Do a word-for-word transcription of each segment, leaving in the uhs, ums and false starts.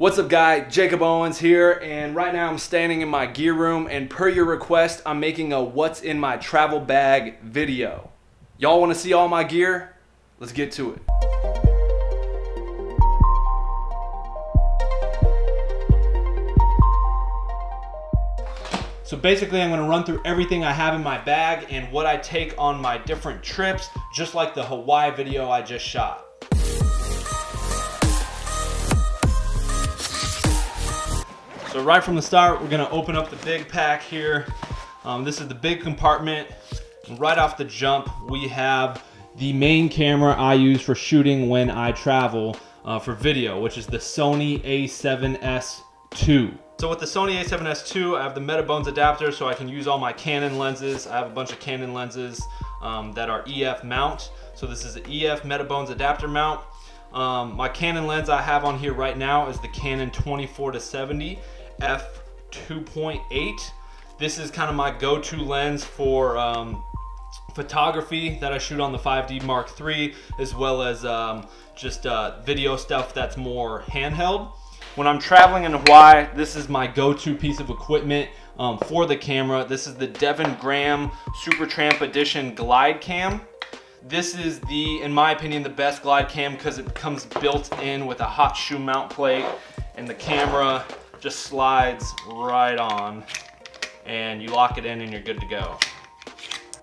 What's up, guys? Jacob Owens here, and right now I'm standing in my gear room, and per your request, I'm making a what's in my travel bag video. Y'all want to see all my gear? Let's get to it. So basically I'm going to run through everything I have in my bag and what I take on my different trips, just like the Hawaii video I just shot. So right from the start, we're gonna open up the big pack here. Um, this is the big compartment. Right off the jump, we have the main camera I use for shooting when I travel uh, for video, which is the Sony A seven S two. So with the Sony A seven S two, I have the Metabones adapter so I can use all my Canon lenses. I have a bunch of Canon lenses um, that are E F mount. So this is an E F Metabones adapter mount. Um, my Canon lens I have on here right now is the Canon twenty-four to seventy f two point eight. This is kind of my go-to lens for um, photography that I shoot on the five D Mark three, as well as um, just uh, video stuff that's more handheld. When I'm traveling in Hawaii, this is my go-to piece of equipment um, for the camera. This is the Devin Graham Super Tramp Edition Glide Cam. This is the, in my opinion, the best glide cam because it comes built in with a hot shoe mount plate, and the camera just slides right on and you lock it in and you're good to go.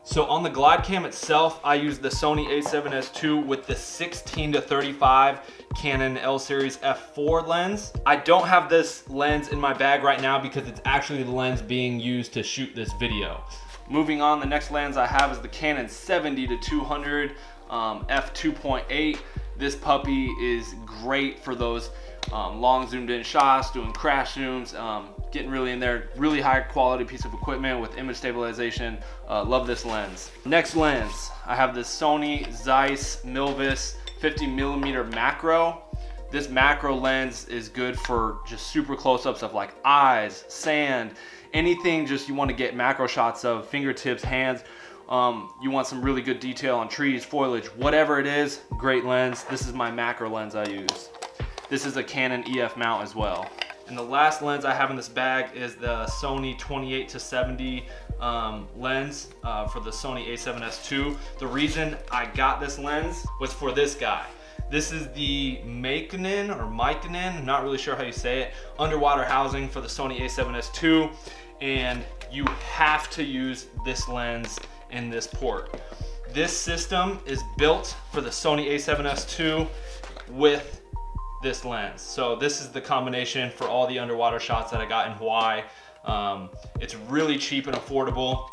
So on the glide cam itself, I use the Sony A seven S two with the sixteen to thirty-five Canon L-Series f four lens. I don't have this lens in my bag right now because it's actually the lens being used to shoot this video. Moving on, the next lens I have is the Canon seventy to two hundred um, f two point eight. This puppy is great for those um, long zoomed in shots, doing crash zooms, um, getting really in there. Really high quality piece of equipment with image stabilization. Uh, love this lens. Next lens, I have the Sony Zeiss Milvus fifty millimeter macro. This macro lens is good for just super close-up stuff like eyes, sand, anything just you want to get macro shots of, fingertips, hands. Um, you want some really good detail on trees, foliage, whatever it is, great lens. This is my macro lens I use. This is a Canon E F mount as well. And the last lens I have in this bag is the Sony twenty-eight to seventy um, lens uh, for the Sony A seven S two. The reason I got this lens was for this guy. This is the Makinen or Makinen, I'm not really sure how you say it, underwater housing for the Sony A seven S two, and you have to use this lens in this port. This system is built for the Sony A seven S two with this lens. So this is the combination for all the underwater shots that I got in Hawaii. Um, it's really cheap and affordable.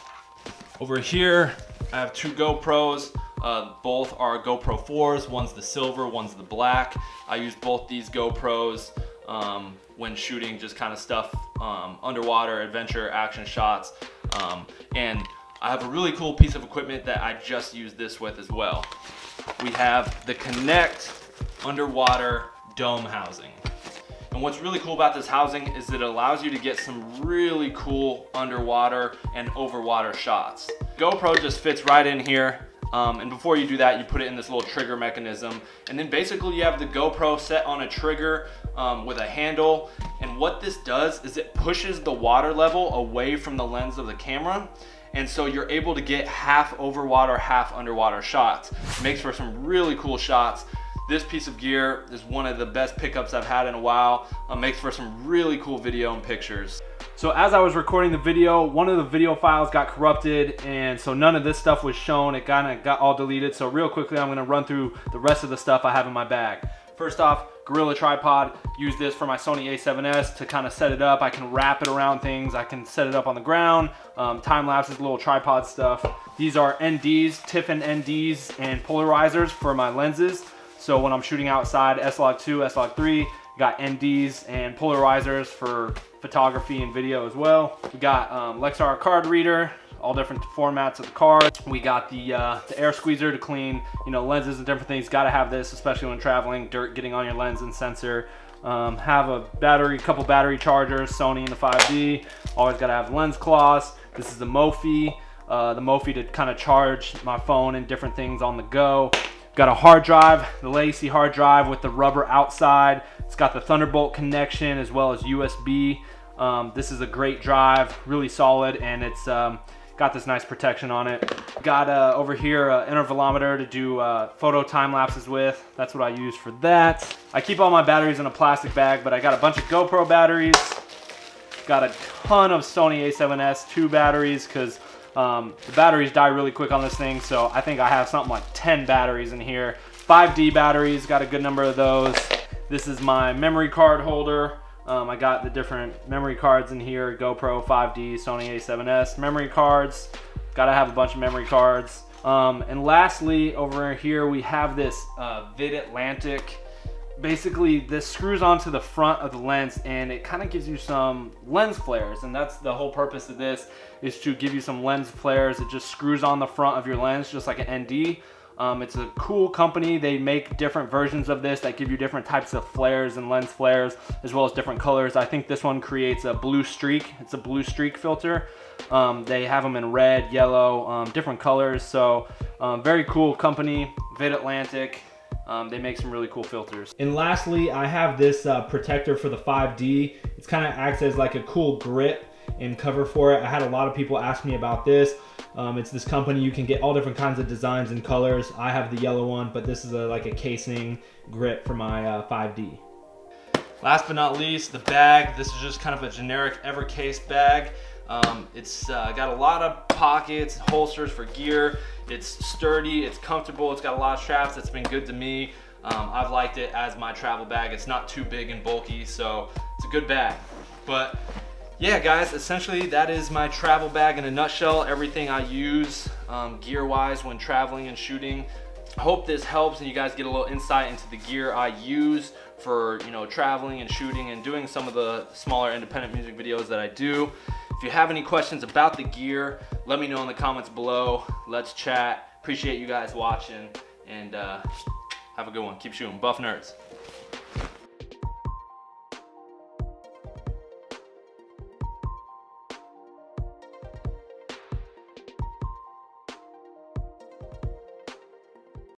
Over here, I have two GoPros. Uh, both are GoPro fours, one's the silver, one's the black. I use both these GoPros um, when shooting just kind of stuff, um, underwater, adventure, action shots. Um, and I have a really cool piece of equipment that I just used this with as well. We have the KNEKT underwater dome housing. And what's really cool about this housing is that it allows you to get some really cool underwater and overwater shots. GoPro just fits right in here. Um, and before you do that, you put it in this little trigger mechanism. And then basically you have the GoPro set on a trigger um, with a handle. And what this does is it pushes the water level away from the lens of the camera. And so you're able to get half over water, half underwater shots. It makes for some really cool shots. This piece of gear is one of the best pickups I've had in a while. It makes for some really cool video and pictures. So as I was recording the video, one of the video files got corrupted, and so none of this stuff was shown. It kind of got all deleted. So real quickly, I'm gonna run through the rest of the stuff I have in my bag. First off, Gorilla Tripod. Use this for my Sony A seven S to kind of set it up. I can wrap it around things. I can set it up on the ground. Um, time lapses, little tripod stuff. These are N Ds, Tiffin N Ds, and polarizers for my lenses. So when I'm shooting outside, S log two, S log three, got N Ds and polarizers for photography and video as well. We got um, Lexar card reader, all different formats of the card. We got the, uh, the air squeezer to clean, you know, lenses and different things. Got to have this, especially when traveling, dirt getting on your lens and sensor. Um, have a battery, couple battery chargers, Sony and the five D. Always got to have lens cloths. This is the Mophie, uh, the Mophie to kind of charge my phone and different things on the go. Got a hard drive, the Lacie hard drive with the rubber outside. It's got the Thunderbolt connection as well as U S B. Um, this is a great drive, really solid, and it's um, got this nice protection on it. Got uh, over here an intervalometer to do uh, photo time lapses with. That's what I use for that. I keep all my batteries in a plastic bag, but I got a bunch of GoPro batteries. Got a ton of Sony A seven S two batteries because um, the batteries die really quick on this thing. So I think I have something like ten batteries in here. five D batteries, got a good number of those. This is my memory card holder. Um, I got the different memory cards in here, GoPro, five D, Sony A seven S, memory cards. Gotta have a bunch of memory cards. Um, and lastly, over here, we have this uh, VidAtlantic. Basically, this screws onto the front of the lens and it kind of gives you some lens flares. And that's the whole purpose of this, is to give you some lens flares. It just screws on the front of your lens, just like an N D. Um, it's a cool company. They make different versions of this that give you different types of flares and lens flares, as well as different colors. I think this one creates a blue streak. It's a blue streak filter. Um, they have them in red, yellow, um, different colors. So um, very cool company, VidAtlantic. Um, they make some really cool filters. And lastly, I have this uh, protector for the five D. It's kind of acts as like a cool grip and cover for it. I had a lot of people ask me about this. Um, it's this company, you can get all different kinds of designs and colors. I have the yellow one, but this is a, like a casing grip for my uh, five D. Last but not least, the bag. This is just kind of a generic Evecase bag. Um, it's uh, got a lot of pockets, holsters for gear. It's sturdy, it's comfortable, it's got a lot of straps. It's been good to me. Um, I've liked it as my travel bag. It's not too big and bulky, so it's a good bag. But yeah, guys, essentially that is my travel bag in a nutshell. Everything I use um, gear-wise when traveling and shooting. I hope this helps and you guys get a little insight into the gear I use for, you know, traveling and shooting and doing some of the smaller independent music videos that I do. If you have any questions about the gear, let me know in the comments below. Let's chat. Appreciate you guys watching, and uh, have a good one. Keep shooting. Buff Nerds.